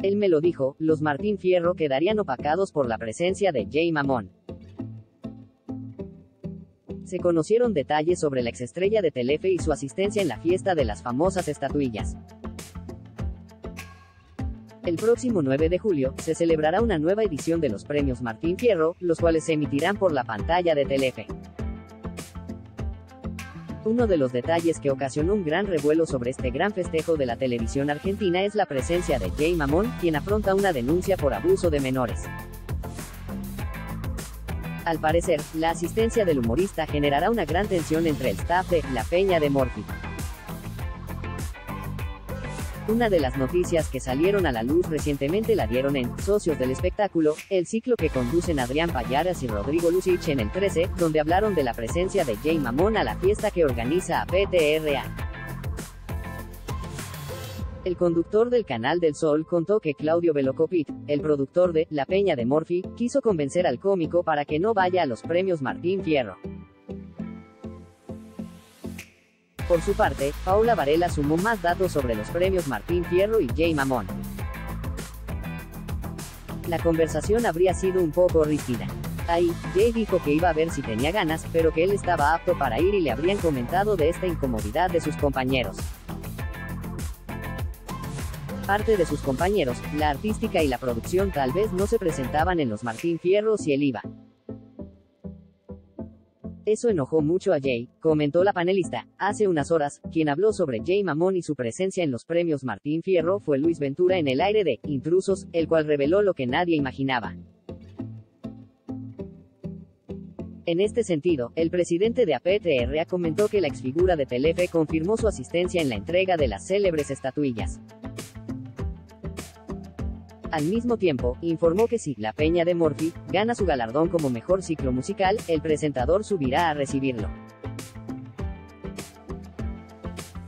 Él me lo dijo, los Martín Fierro quedarían opacados por la presencia de Jey Mammón. Se conocieron detalles sobre la exestrella de Telefe y su asistencia en la fiesta de las famosas estatuillas. El próximo 9 de julio, se celebrará una nueva edición de los premios Martín Fierro, los cuales se emitirán por la pantalla de Telefe. Uno de los detalles que ocasionó un gran revuelo sobre este gran festejo de la televisión argentina es la presencia de Jey Mammón, quien afronta una denuncia por abuso de menores. Al parecer, la asistencia del humorista generará una gran tensión entre el staff de La Peña de Morfi. Una de las noticias que salieron a la luz recientemente la dieron en Socios del Espectáculo, el ciclo que conducen Adrián Pallares y Rodrigo Lucich en el 13, donde hablaron de la presencia de Jey Mammón a la fiesta que organiza APTRA. El conductor del Canal del Sol contó que Claudio Velocopit, el productor de La Peña de Morfi, quiso convencer al cómico para que no vaya a los premios Martín Fierro. Por su parte, Paula Varela sumó más datos sobre los premios Martín Fierro y Jey Mammón. La conversación habría sido un poco rígida. Ahí, Jey dijo que iba a ver si tenía ganas, pero que él estaba apto para ir y le habrían comentado de esta incomodidad de sus compañeros. Parte de sus compañeros, la artística y la producción tal vez no se presentaban en los Martín Fierros y él iba. Eso enojó mucho a Jey, comentó la panelista. Hace unas horas, quien habló sobre Jey Mammón y su presencia en los premios Martín Fierro fue Luis Ventura en el aire de Intrusos, el cual reveló lo que nadie imaginaba. En este sentido, el presidente de APTRA comentó que la exfigura de Telefe confirmó su asistencia en la entrega de las célebres estatuillas. Al mismo tiempo, informó que si La Peña de Morfi gana su galardón como mejor ciclo musical, el presentador subirá a recibirlo.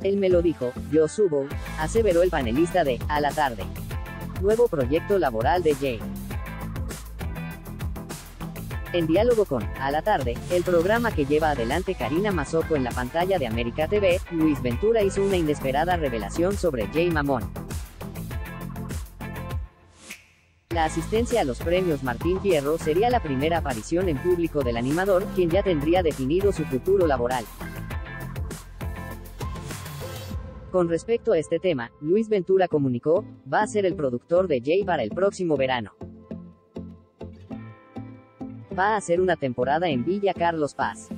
Él me lo dijo, yo subo, aseveró el panelista de A la Tarde. Nuevo proyecto laboral de Jey. En diálogo con A la Tarde, el programa que lleva adelante Karina Mazzocco en la pantalla de América TV, Luis Ventura hizo una inesperada revelación sobre Jey Mammón. La asistencia a los premios Martín Fierro sería la primera aparición en público del animador, quien ya tendría definido su futuro laboral. Con respecto a este tema, Luis Ventura comunicó, va a ser el productor de Jey para el próximo verano. Va a hacer una temporada en Villa Carlos Paz.